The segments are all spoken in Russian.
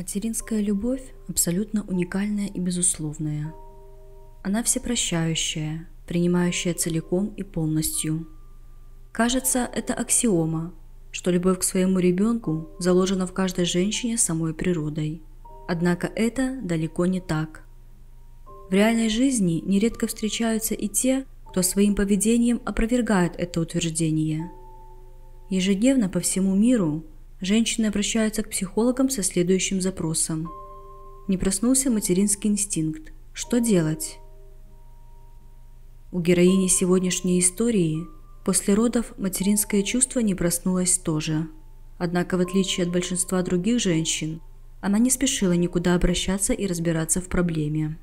Материнская любовь абсолютно уникальная и безусловная. Она всепрощающая, принимающая целиком и полностью. Кажется, это аксиома, что любовь к своему ребенку заложена в каждой женщине самой природой. Однако это далеко не так. В реальной жизни нередко встречаются и те, кто своим поведением опровергает это утверждение. Ежедневно по всему миру женщины обращаются к психологам со следующим запросом. Не проснулся материнский инстинкт. Что делать? У героини сегодняшней истории после родов материнское чувство не проснулось тоже. Однако, в отличие от большинства других женщин, она не спешила никуда обращаться и разбираться в проблеме.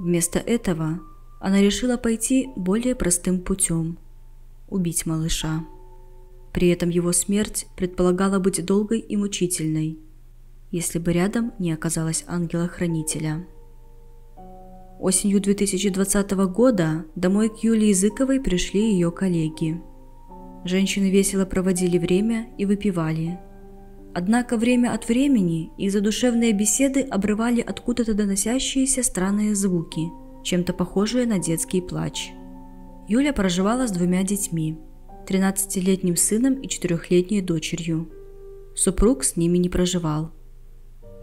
Вместо этого она решила пойти более простым путем – убить малыша. При этом его смерть предполагала быть долгой и мучительной, если бы рядом не оказалось ангела-хранителя. Осенью 2020 года домой к Юлии Зыковой пришли ее коллеги. Женщины весело проводили время и выпивали. Однако время от времени их задушевные беседы обрывали откуда-то доносящиеся странные звуки, чем-то похожие на детский плач. Юля проживала с двумя детьми – 13-летним сыном и 4-летней дочерью. Супруг с ними не проживал.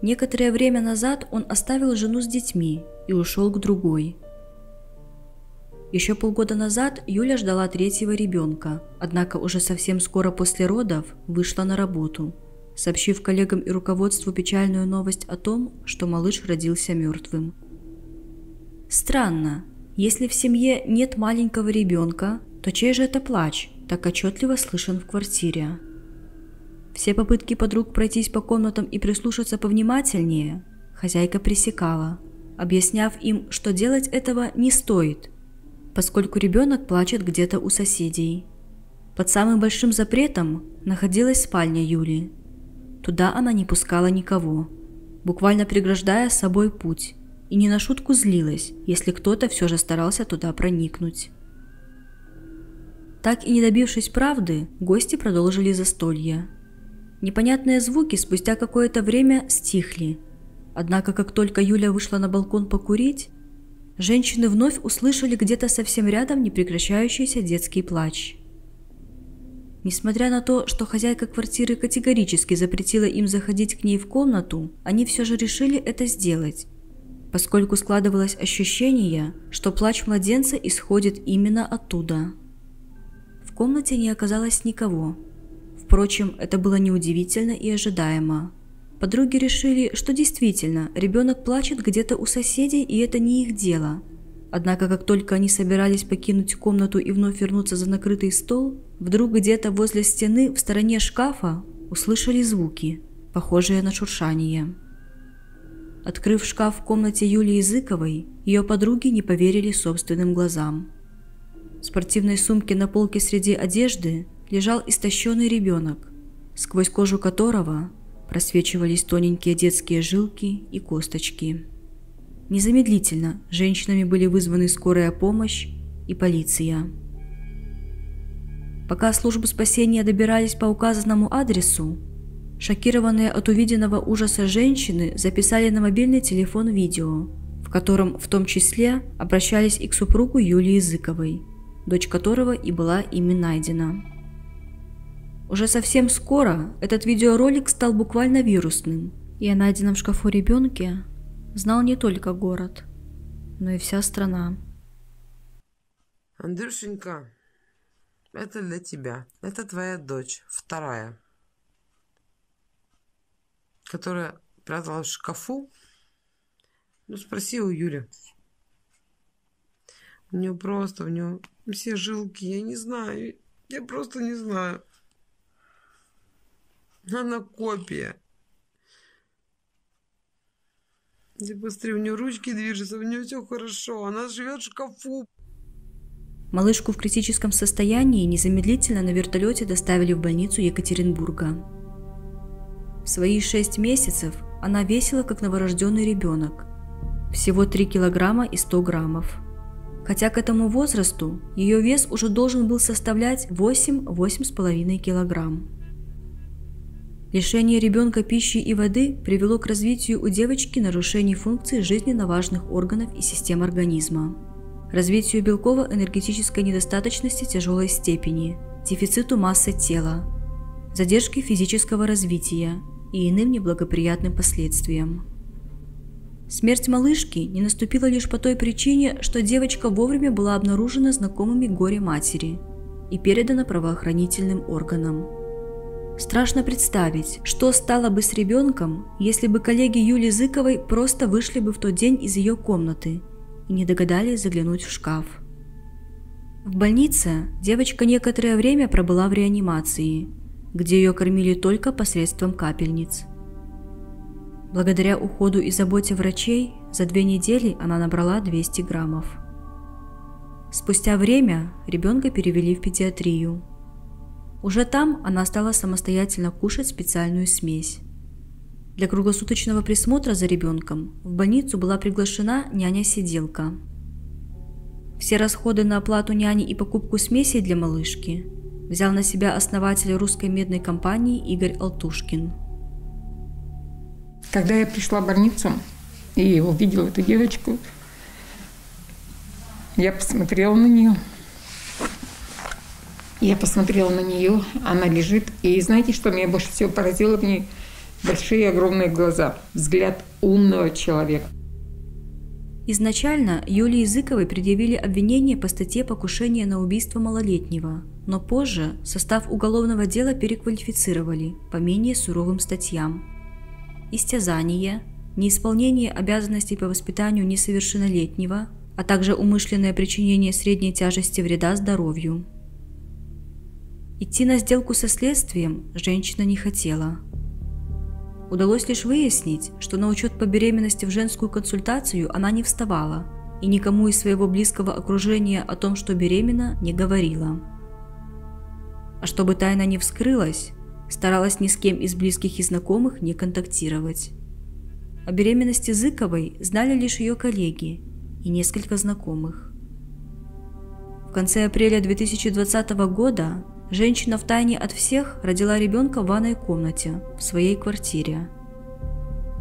Некоторое время назад он оставил жену с детьми и ушел к другой. Еще полгода назад Юля ждала третьего ребенка, однако уже совсем скоро после родов вышла на работу, сообщив коллегам и руководству печальную новость о том, что малыш родился мертвым. Странно, если в семье нет маленького ребенка, то чей же это плач, так отчетливо слышен в квартире? Все попытки подруг пройтись по комнатам и прислушаться повнимательнее хозяйка пресекала, объясняв им, что делать этого не стоит, поскольку ребенок плачет где-то у соседей. Под самым большим запретом находилась спальня Юли. Туда она не пускала никого, буквально преграждая собой путь, и не на шутку злилась, если кто-то все же старался туда проникнуть. Так и не добившись правды, гости продолжили застолье. Непонятные звуки спустя какое-то время стихли. Однако, как только Юля вышла на балкон покурить, женщины вновь услышали где-то совсем рядом непрекращающийся детский плач. Несмотря на то, что хозяйка квартиры категорически запретила им заходить к ней в комнату, они все же решили это сделать, поскольку складывалось ощущение, что плач младенца исходит именно оттуда. В комнате не оказалось никого. Впрочем, это было неудивительно и ожидаемо. Подруги решили, что действительно ребенок плачет где-то у соседей, и это не их дело. Однако, как только они собирались покинуть комнату и вновь вернуться за накрытый стол, вдруг где-то возле стены в стороне шкафа услышали звуки, похожие на шуршание. Открыв шкаф в комнате Юлии Зыковой, ее подруги не поверили собственным глазам. В спортивной сумке на полке среди одежды лежал истощенный ребенок, сквозь кожу которого просвечивались тоненькие детские жилки и косточки. Незамедлительно женщинами были вызваны скорая помощь и полиция. Пока службы спасения добирались по указанному адресу, шокированные от увиденного ужаса женщины записали на мобильный телефон видео, в котором в том числе обращались и к супругу Юлии Зыковой, дочь которого и была ими найдена. Уже совсем скоро этот видеоролик стал буквально вирусным, и о найденном в шкафу ребенке знал не только город, но и вся страна. Андрюшенька, это для тебя. Это твоя дочь, вторая, которая пряталась в шкафу. Ну, спроси у Юли. У нее все жилки, я не знаю, я просто не знаю. Она копия. Ты быстрее, у нее ручки движутся, у нее все хорошо, она живет в шкафу. Малышку в критическом состоянии незамедлительно на вертолете доставили в больницу Екатеринбурга. В свои 6 месяцев она весила, как новорожденный ребенок. Всего 3 килограмма и 100 граммов. Хотя к этому возрасту ее вес уже должен был составлять 8-8,5 килограмм. Лишение ребенка пищи и воды привело к развитию у девочки нарушений функций жизненно важных органов и систем организма, развитию белково-энергетической недостаточности тяжелой степени, дефициту массы тела, задержке физического развития и иным неблагоприятным последствиям. Смерть малышки не наступила лишь по той причине, что девочка вовремя была обнаружена знакомыми горе матери и передана правоохранительным органам. Страшно представить, что стало бы с ребенком, если бы коллеги Юлии Зыковой просто вышли бы в тот день из ее комнаты и не догадались заглянуть в шкаф. В больнице девочка некоторое время пробыла в реанимации, где ее кормили только посредством капельниц. Благодаря уходу и заботе врачей за 2 недели она набрала 200 граммов. Спустя время ребенка перевели в педиатрию. Уже там она стала самостоятельно кушать специальную смесь. Для круглосуточного присмотра за ребенком в больницу была приглашена няня-сиделка. Все расходы на оплату няни и покупку смесей для малышки взял на себя основатель русской медной компании Игорь Алтушкин. Когда я пришла в больницу и увидела эту девочку, я посмотрела на нее. Я посмотрела на нее, она лежит, и знаете, что меня больше всего поразило в ней? Большие огромные глаза, взгляд умного человека. Изначально Юлии Зыковой предъявили обвинение по статье «Покушение на убийство малолетнего», но позже состав уголовного дела переквалифицировали по менее суровым статьям: истязание, неисполнение обязанностей по воспитанию несовершеннолетнего, а также умышленное причинение средней тяжести вреда здоровью. Идти на сделку со следствием женщина не хотела. Удалось лишь выяснить, что на учет по беременности в женскую консультацию она не вставала и никому из своего близкого окружения о том, что беременна, не говорила. А чтобы тайна не вскрылась, старалась ни с кем из близких и знакомых не контактировать. О беременности Зыковой знали лишь ее коллеги и несколько знакомых. В конце апреля 2020 года женщина втайне от всех родила ребенка в ванной комнате в своей квартире.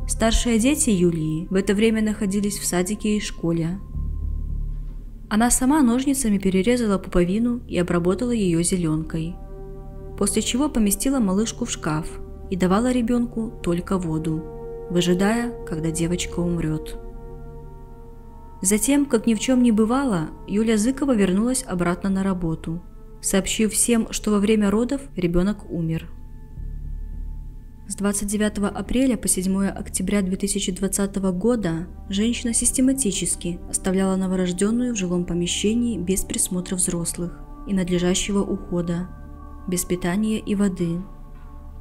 Старшие дети Юлии в это время находились в садике и школе. Она сама ножницами перерезала пуповину и обработала ее зеленкой, после чего поместила малышку в шкаф и давала ребенку только воду, выжидая, когда девочка умрет. Затем, как ни в чем не бывало, Юлия Зыкова вернулась обратно на работу, сообщив всем, что во время родов ребенок умер. С 29 апреля по 7 октября 2020 года женщина систематически оставляла новорожденную в жилом помещении без присмотра взрослых и надлежащего ухода, без питания и воды.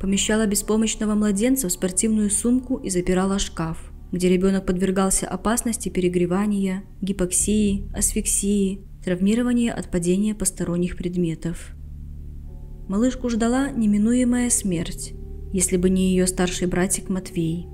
Помещала беспомощного младенца в спортивную сумку и запирала шкаф, где ребенок подвергался опасности перегревания, гипоксии, асфиксии, травмирования от падения посторонних предметов. Малышку ждала неминуемая смерть, если бы не ее старший братик Матвей.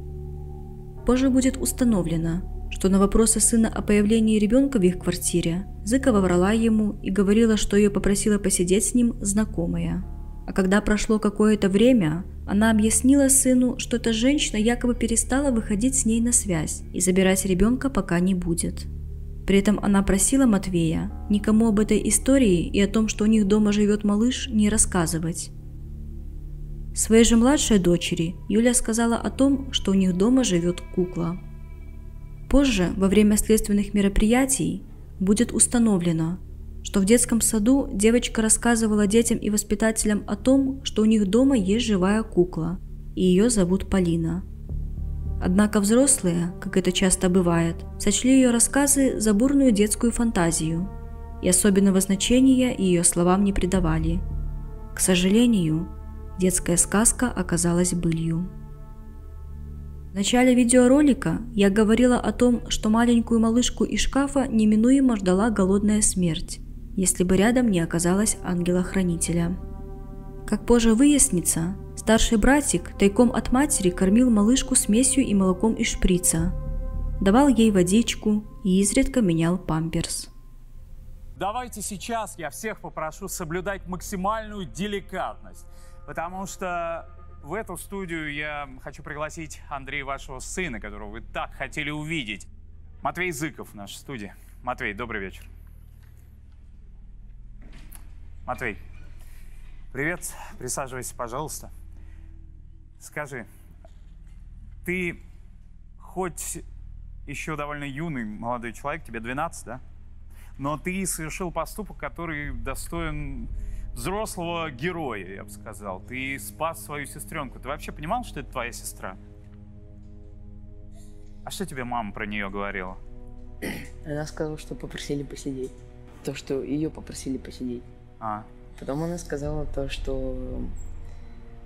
Позже будет установлено, что на вопросы сына о появлении ребенка в их квартире Зыкова врала ему и говорила, что ее попросила посидеть с ним знакомая. А когда прошло какое-то время, она объяснила сыну, что эта женщина якобы перестала выходить с ней на связь и забирать ребенка пока не будет. При этом она просила Матвея никому об этой истории и о том, что у них дома живет малыш, не рассказывать. Своей же младшей дочери Юля сказала о том, что у них дома живет кукла. Позже, во время следственных мероприятий, будет установлено, что в детском саду девочка рассказывала детям и воспитателям о том, что у них дома есть живая кукла, и ее зовут Полина. Однако взрослые, как это часто бывает, сочли ее рассказы за бурную детскую фантазию и особенного значения ее словам не придавали. К сожалению, детская сказка оказалась былью. В начале видеоролика я говорила о том, что маленькую малышку из шкафа неминуемо ждала голодная смерть, если бы рядом не оказалось ангела-хранителя. Как позже выяснится, старший братик тайком от матери кормил малышку смесью и молоком из шприца, давал ей водичку и изредка менял памперс. Давайте сейчас я всех попрошу соблюдать максимальную деликатность, потому что В эту студию я хочу пригласить Андрея, вашего сына, которого вы так хотели увидеть. Матвей Зыков в нашей студии. Матвей, добрый вечер. Матвей, привет. Присаживайся, пожалуйста. Скажи, ты хоть еще довольно юный молодой человек, тебе 12, да? Но ты совершил поступок, который достоин взрослого героя, я бы сказал. Ты спас свою сестренку. Ты вообще понимал, что это твоя сестра? А что тебе мама про нее говорила? Она сказала, что попросили посидеть. То, что ее попросили посидеть. А. Потом она сказала то, что,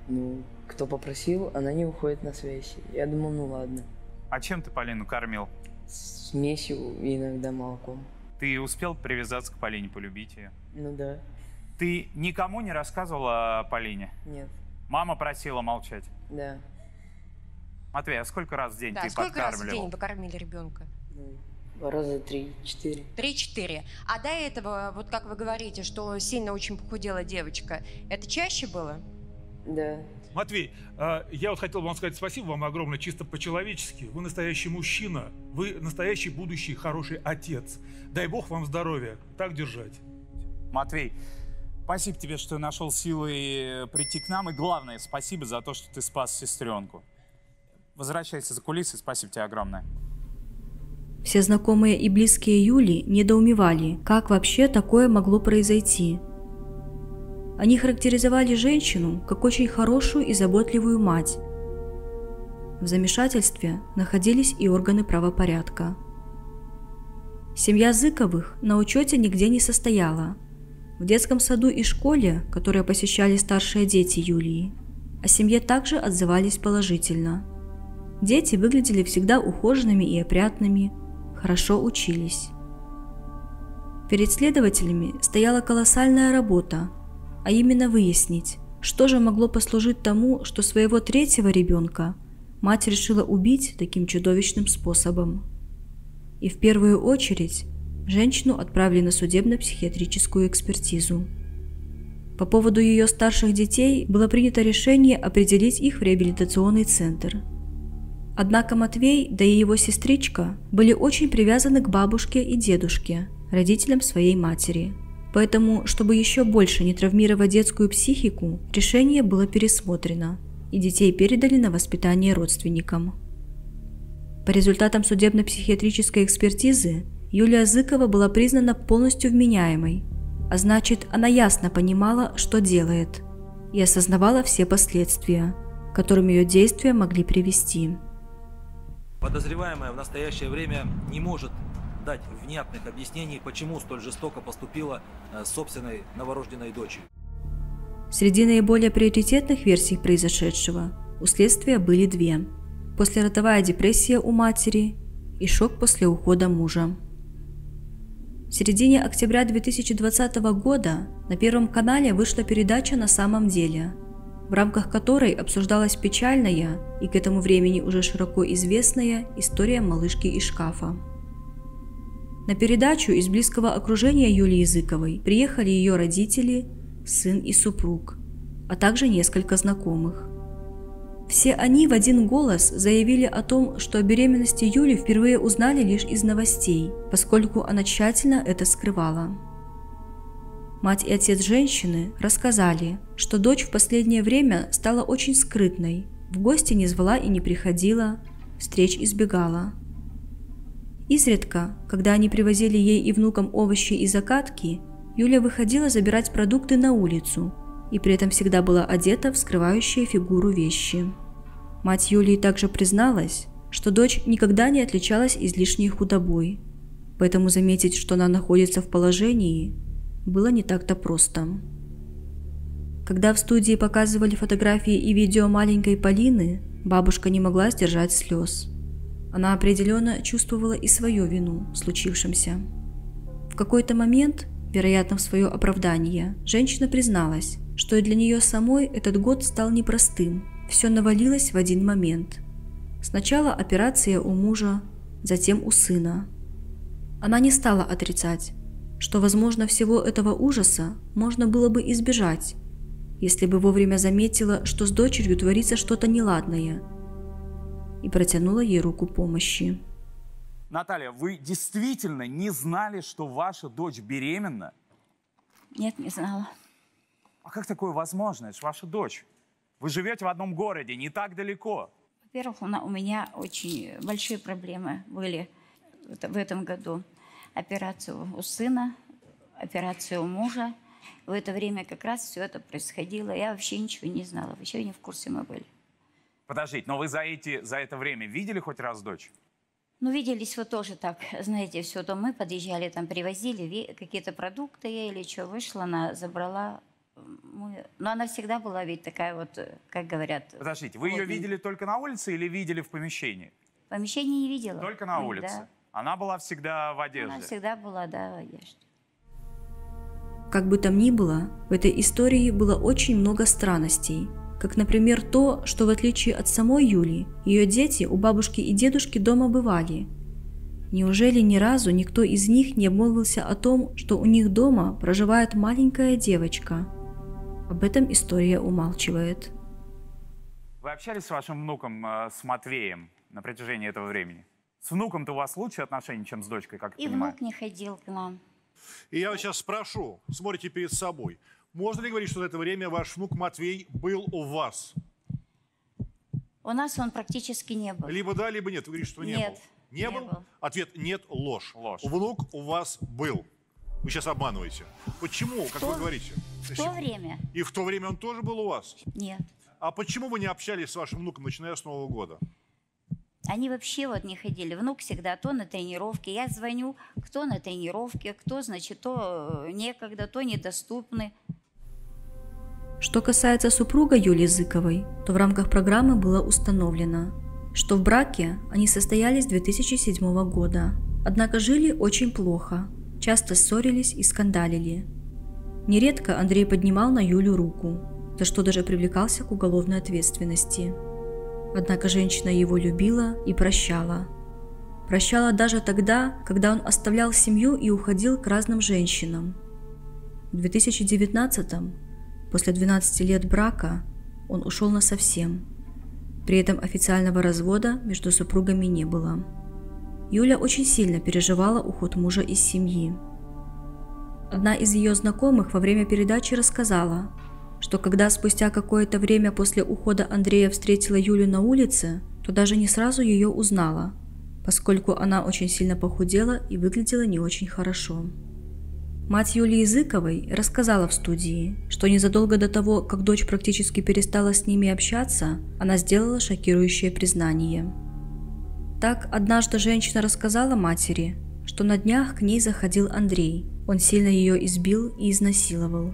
ну, кто попросил, она не выходит на связь. Я думал, ну ладно. А чем ты Полину кормил? Смесью, иногда молоком. Ты успел привязаться к Полине, полюбить ее? Ну да. Ты никому не рассказывал о Полине? Нет. Мама просила молчать? Да. Матвей, а сколько раз в день ты подкармливал? Да, сколько раз в день вы кормили ребенка? Раза 3-4. 3-4. А до этого, вот как вы говорите, что сильно очень похудела девочка, это чаще было? Да. Матвей, я вот хотел вам сказать спасибо вам огромное, чисто по-человечески. Вы настоящий мужчина, вы настоящий будущий хороший отец. Дай бог вам здоровья. Так держать. Матвей, спасибо тебе, что нашел силы прийти к нам. И главное, спасибо за то, что ты спас сестренку. Возвращайся за кулисы. Спасибо тебе огромное. Все знакомые и близкие Юли недоумевали, как вообще такое могло произойти. Они характеризовали женщину как очень хорошую и заботливую мать. В замешательстве находились и органы правопорядка. Семья Зыковых на учете нигде не состояла. В детском саду и школе, которые посещали старшие дети Юлии, о семье также отзывались положительно. Дети выглядели всегда ухоженными и опрятными, хорошо учились. Перед следователями стояла колоссальная работа, а именно выяснить, что же могло послужить тому, что своего третьего ребенка мать решила убить таким чудовищным способом. И в первую очередь женщину отправили на судебно-психиатрическую экспертизу. По поводу ее старших детей было принято решение определить их в реабилитационный центр. Однако Матвей, да и его сестричка, были очень привязаны к бабушке и дедушке, родителям своей матери. Поэтому, чтобы еще больше не травмировать детскую психику, решение было пересмотрено, и детей передали на воспитание родственникам. По результатам судебно-психиатрической экспертизы Юлия Зыкова была признана полностью вменяемой, а значит, она ясно понимала, что делает, и осознавала все последствия, к которым ее действия могли привести. Подозреваемая в настоящее время не может дать внятных объяснений, почему столь жестоко поступила с собственной новорожденной дочерью. Среди наиболее приоритетных версий произошедшего у следствия были две: послеродовая депрессия у матери и шок после ухода мужа. В середине октября 2020 года на Первом канале вышла передача «На самом деле», в рамках которой обсуждалась печальная и к этому времени уже широко известная история малышки из шкафа. На передачу из близкого окружения Юлии Зыковой приехали ее родители, сын и супруг, а также несколько знакомых. Все они в один голос заявили о том, что о беременности Юли впервые узнали лишь из новостей, поскольку она тщательно это скрывала. Мать и отец женщины рассказали, что дочь в последнее время стала очень скрытной, в гости не звала и не приходила, встреч избегала. Изредка, когда они привозили ей и внукам овощи и закатки, Юля выходила забирать продукты на улицу и при этом всегда была одета в скрывающие фигуру вещи. Мать Юлии также призналась, что дочь никогда не отличалась излишней худобой, поэтому заметить, что она находится в положении, было не так-то просто. Когда в студии показывали фотографии и видео маленькой Полины, бабушка не могла сдержать слез. Она определенно чувствовала и свою вину в случившемся. В какой-то момент, вероятно, в свое оправдание, женщина призналась, что и для нее самой этот год стал непростым. Все навалилось в один момент. Сначала операция у мужа, затем у сына. Она не стала отрицать, что, возможно, всего этого ужаса можно было бы избежать, если бы вовремя заметила, что с дочерью творится что-то неладное, и протянула ей руку помощи. Наталья, вы действительно не знали, что ваша дочь беременна? Нет, не знала. А как такое возможно? Это же ваша дочь. Вы живете в одном городе, не так далеко. Во-первых, у меня очень большие проблемы были в этом году. Операцию у сына, операцию у мужа. В это время как раз все это происходило. Я вообще ничего не знала, вообще не в курсе мы были. Подождите, но вы за это время видели хоть раз дочь? Ну, виделись вот тоже так, знаете, все, то мы подъезжали, там привозили какие-то продукты, я или что, вышла, она забрала. Но она всегда была ведь такая вот, как говорят... Подождите, вы ее видели только на улице или видели в помещении? В помещении не видела. Только на улице? Да. Она была всегда в одежде? Она всегда была, да, в одежде. Как бы там ни было, в этой истории было очень много странностей. Как, например, то, что в отличие от самой Юли, ее дети у бабушки и дедушки дома бывали. Неужели ни разу никто из них не обмолвился о том, что у них дома проживает маленькая девочка? Об этом история умалчивает. Вы общались с вашим внуком, с Матвеем, на протяжении этого времени? С внуком-то у вас лучше отношения, чем с дочкой, как я понимаю? И внук не ходил к нам. И я вас сейчас спрошу, смотрите перед собой. Можно ли говорить, что за это время ваш внук Матвей был у вас? У нас он практически не был. Либо да, либо нет. Вы говорите, что не был. Ответ нет, ложь. Внук у вас был. Вы сейчас обманываете. Почему, как вы говорите? В то время. И в то время он тоже был у вас? Нет. А почему вы не общались с вашим внуком, начиная с Нового года? Они вообще вот не ходили. Внук всегда то на тренировке. Я звоню, кто на тренировке, кто, значит, то некогда, то недоступны. Что касается супруга Юлии Зыковой, то в рамках программы было установлено, что в браке они состоялись с 2007 года, однако жили очень плохо, часто ссорились и скандалили. Нередко Андрей поднимал на Юлю руку, за что даже привлекался к уголовной ответственности. Однако женщина его любила и прощала. Прощала даже тогда, когда он оставлял семью и уходил к разным женщинам. В 2019-м, после 12 лет брака, он ушел насовсем. При этом официального развода между супругами не было. Юля очень сильно переживала уход мужа из семьи. Одна из ее знакомых во время передачи рассказала, что когда спустя какое-то время после ухода Андрея встретила Юлю на улице, то даже не сразу ее узнала, поскольку она очень сильно похудела и выглядела не очень хорошо. Мать Юлии Зыковой рассказала в студии, что незадолго до того, как дочь практически перестала с ними общаться, она сделала шокирующее признание. Так, однажды женщина рассказала матери, что на днях к ней заходил Андрей. Он сильно ее избил и изнасиловал.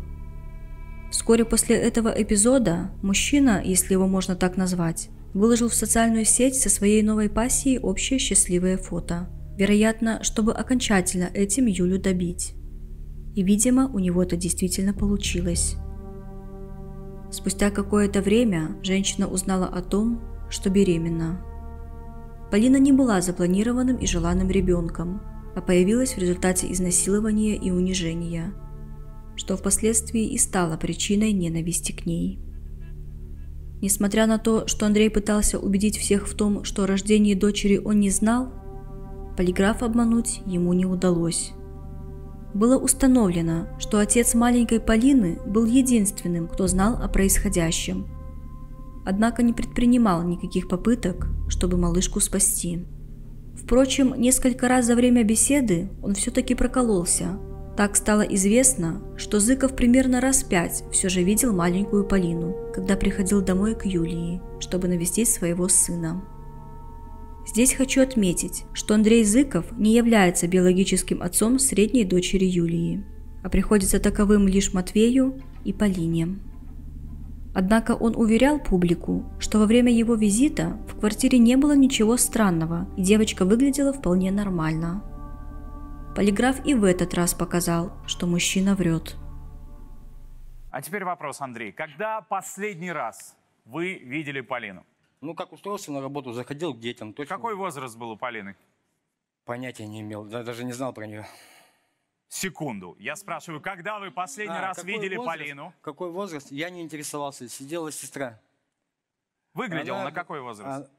Вскоре после этого эпизода мужчина, если его можно так назвать, выложил в социальную сеть со своей новой пассией общее счастливое фото. Вероятно, чтобы окончательно этим Юлю добить. И, видимо, у него это действительно получилось. Спустя какое-то время женщина узнала о том, что беременна. Полина не была запланированным и желанным ребенком, а появилась в результате изнасилования и унижения, что впоследствии и стало причиной ненависти к ней. Несмотря на то, что Андрей пытался убедить всех в том, что о рождении дочери он не знал, полиграф обмануть ему не удалось. Было установлено, что отец маленькой Полины был единственным, кто знал о происходящем, однако не предпринимал никаких попыток, чтобы малышку спасти. Впрочем, несколько раз за время беседы он все-таки прокололся. Так стало известно, что Зыков примерно раз 5 все же видел маленькую Полину, когда приходил домой к Юлии, чтобы навестить своего сына. Здесь хочу отметить, что Андрей Зыков не является биологическим отцом средней дочери Юлии, а приходится таковым лишь Матвею и Полине. Однако он уверял публику, что во время его визита в квартире не было ничего странного, и девочка выглядела вполне нормально. Полиграф и в этот раз показал, что мужчина врет. А теперь вопрос, Андрей. Когда последний раз вы видели Полину? Ну, как устроился на работу, заходил к детям. Точно. Какой возраст был у Полины? Понятия не имел, даже не знал про нее. секунду. Я спрашиваю, когда вы последний раз видели Полину? Какой возраст? Я не интересовался. Сидела сестра. Выглядела на какой возраст?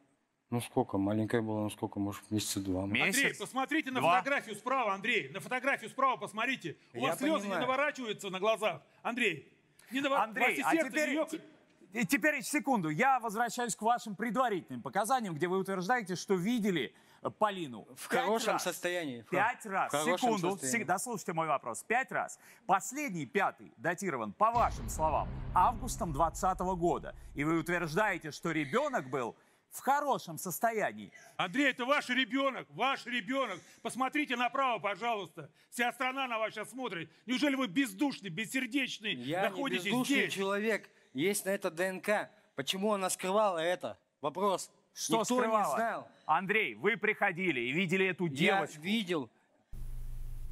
Ну сколько? Маленькая была, ну сколько? Может, месяца два. Месяц? Андрей, посмотрите на фотографию справа, Андрей. На фотографию справа посмотрите. У вас слезы не наворачиваются на глазах. Андрей, не наворачиваются. Андрей, а теперь секунду. Я возвращаюсь к вашим предварительным показаниям, где вы утверждаете, что видели Полину в хорошем состоянии. 5 раз. Секунду. Дослушайте мой вопрос. 5 раз. Последний, 5-й, датирован, по вашим словам, августом 2020 года. И вы утверждаете, что ребенок был в хорошем состоянии. Андрей, это ваш ребенок. Ваш ребенок. Посмотрите направо, пожалуйста. Вся страна на вас сейчас смотрит. Неужели вы бездушный, бессердечный находитесь здесь? Я не бездушный человек. Есть на это ДНК. Почему она скрывала это? Вопрос. Что никто скрывала? Не знал. Андрей, вы приходили и видели эту девочку. Я видел.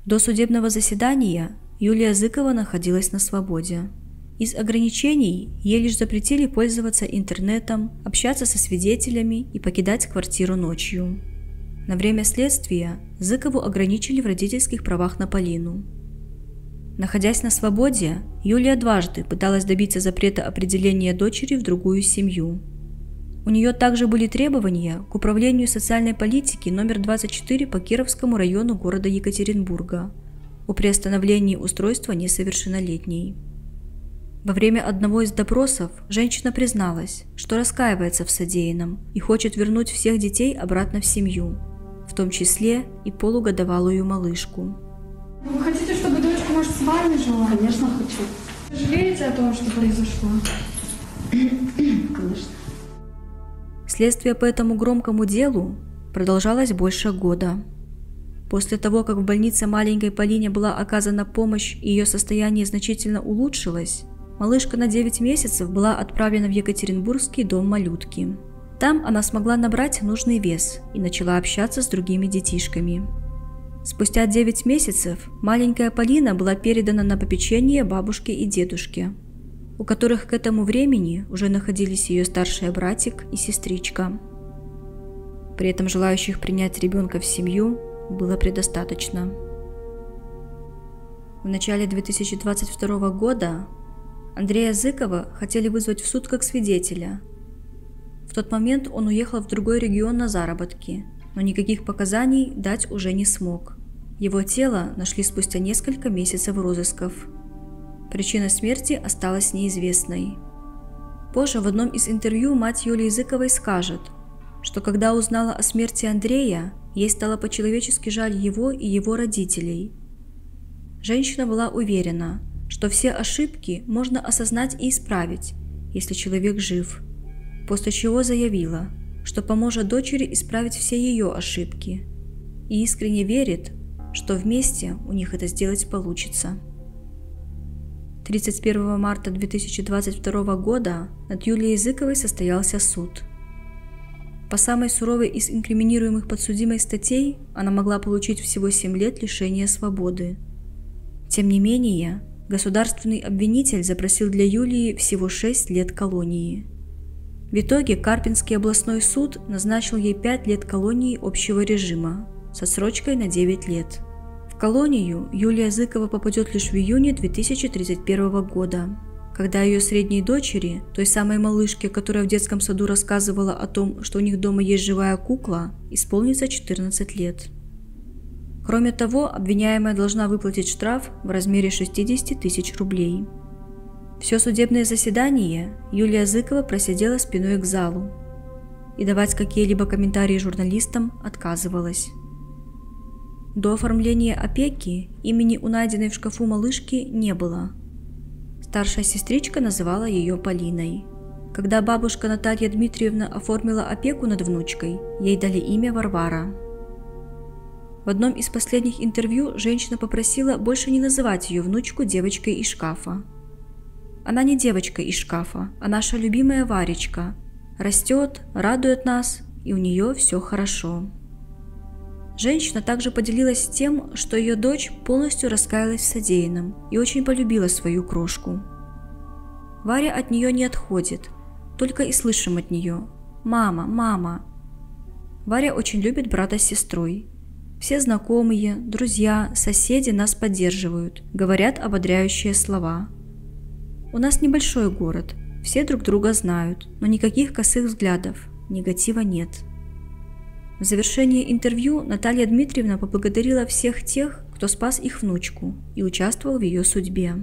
До судебного заседания Юлия Зыкова находилась на свободе. Из ограничений ей лишь запретили пользоваться интернетом, общаться со свидетелями и покидать квартиру ночью. На время следствия Зыкову ограничили в родительских правах на Полину. Находясь на свободе, Юлия дважды пыталась добиться запрета определения дочери в другую семью. У нее также были требования к управлению социальной политики номер 24 по Кировскому району города Екатеринбурга о приостановлении устройства несовершеннолетней. Во время одного из допросов женщина призналась, что раскаивается в содеянном и хочет вернуть всех детей обратно в семью, в том числе и полугодовалую малышку. Вы хотите, чтобы дочка, может, с вами жила? Конечно, хочу. Вы жалеете о том, что произошло? Конечно. Следствие по этому громкому делу продолжалось больше года. После того, как в больнице маленькой Полине была оказана помощь и ее состояние значительно улучшилось, малышка на 9 месяцев была отправлена в Екатеринбургский дом малютки. Там она смогла набрать нужный вес и начала общаться с другими детишками. Спустя 9 месяцев маленькая Полина была передана на попечение бабушке и дедушке, у которых к этому времени уже находились ее старший братик и сестричка. При этом желающих принять ребенка в семью было предостаточно. В начале 2022 года Андрея Зыкова хотели вызвать в суд как свидетеля. В тот момент он уехал в другой регион на заработки, но никаких показаний дать уже не смог. Его тело нашли спустя несколько месяцев розысков. Причина смерти осталась неизвестной. Позже в одном из интервью мать Юлии Зыковой скажет, что когда узнала о смерти Андрея, ей стало по-человечески жаль его и его родителей. Женщина была уверена, что все ошибки можно осознать и исправить, если человек жив, после чего заявила, что поможет дочери исправить все ее ошибки, и искренне верит, что вместе у них это сделать получится. 31 марта 2022 года над Юлией Зыковой состоялся суд. По самой суровой из инкриминируемых подсудимой статей она могла получить всего 7 лет лишения свободы. Тем не менее, государственный обвинитель запросил для Юлии всего 6 лет колонии. В итоге Карпинский областной суд назначил ей 5 лет колонии общего режима с отсрочкой на 9 лет. В колонию Юлия Зыкова попадет лишь в июне 2031 года, когда ее средней дочери, той самой малышке, которая в детском саду рассказывала о том, что у них дома есть живая кукла, исполнится 14 лет. Кроме того, обвиняемая должна выплатить штраф в размере 60 тысяч рублей. Все судебное заседание Юлия Зыкова просидела спиной к залу и давать какие-либо комментарии журналистам отказывалась. До оформления опеки имени у найденной в шкафу малышки не было. Старшая сестричка называла ее Полиной. Когда бабушка Наталья Дмитриевна оформила опеку над внучкой, ей дали имя Варвара. В одном из последних интервью женщина попросила больше не называть ее внучку девочкой из шкафа. Она не девочка из шкафа, а наша любимая Варечка. Растет, радует нас, и у нее все хорошо. Женщина также поделилась тем, что ее дочь полностью раскаялась в содеянном и очень полюбила свою крошку. Варя от нее не отходит, только и слышим от нее: «Мама, мама». Варя очень любит брата с сестрой. Все знакомые, друзья, соседи нас поддерживают, говорят ободряющие слова. У нас небольшой город, все друг друга знают, но никаких косых взглядов, негатива нет. В завершении интервью Наталья Дмитриевна поблагодарила всех тех, кто спас их внучку и участвовал в ее судьбе.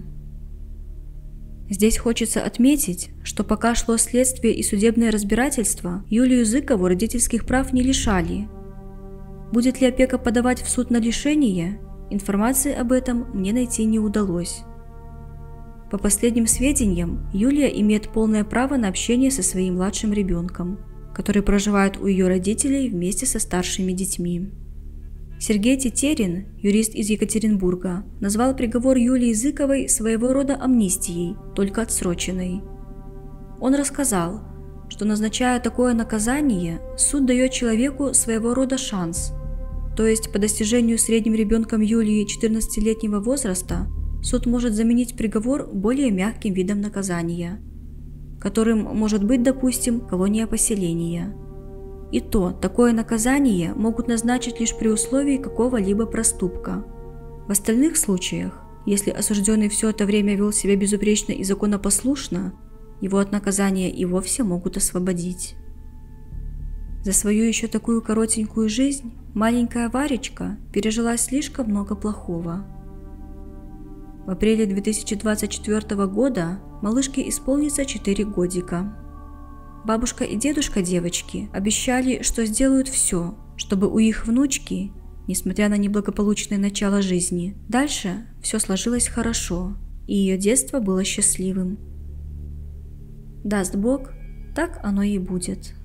Здесь хочется отметить, что пока шло следствие и судебное разбирательство, Юлию Зыкову родительских прав не лишали. Будет ли опека подавать в суд на лишение, информации об этом мне найти не удалось. По последним сведениям, Юлия имеет полное право на общение со своим младшим ребенком, который проживает у ее родителей вместе со старшими детьми. Сергей Титерин, юрист из Екатеринбурга, назвал приговор Юлии Зыковой своего рода амнистией, только отсроченной. Он рассказал, что, назначая такое наказание, суд дает человеку своего рода шанс, то есть по достижению средним ребенком Юлии 14-летнего возраста суд может заменить приговор более мягким видом наказания, которым может быть, допустим, колония поселения. И то, такое наказание могут назначить лишь при условии какого-либо проступка. В остальных случаях, если осужденный все это время вел себя безупречно и законопослушно, его от наказания и вовсе могут освободить. За свою еще такую коротенькую жизнь маленькая Варечка пережила слишком много плохого. В апреле 2024 года малышке исполнится 4 годика. Бабушка и дедушка девочки обещали, что сделают все, чтобы у их внучки, несмотря на неблагополучное начало жизни, дальше все сложилось хорошо, и ее детство было счастливым. Даст Бог, так оно и будет.